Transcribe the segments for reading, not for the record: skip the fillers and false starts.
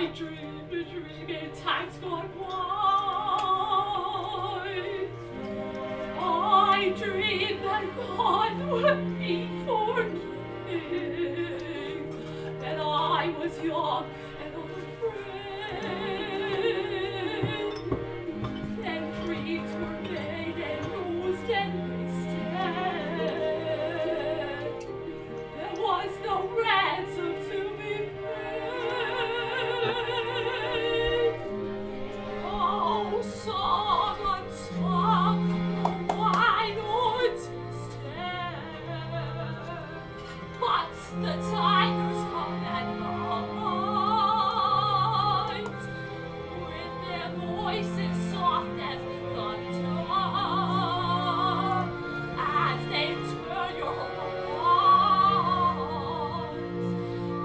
I dream a dream in times gone by. I dream that God would be forgiving, that I was young and unafraid, and dreams were made and used and wasted. There was no ransom to be paid. The tigers come at night with their voices soft as thunder, as they turn your hearts,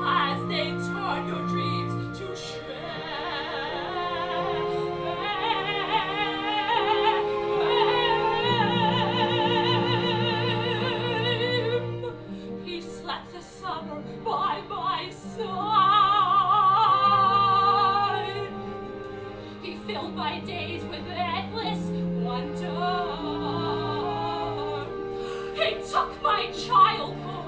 as they turn your dreams to shame. He slept the summer by my side. He filled my days with endless wonder. He took my childhood.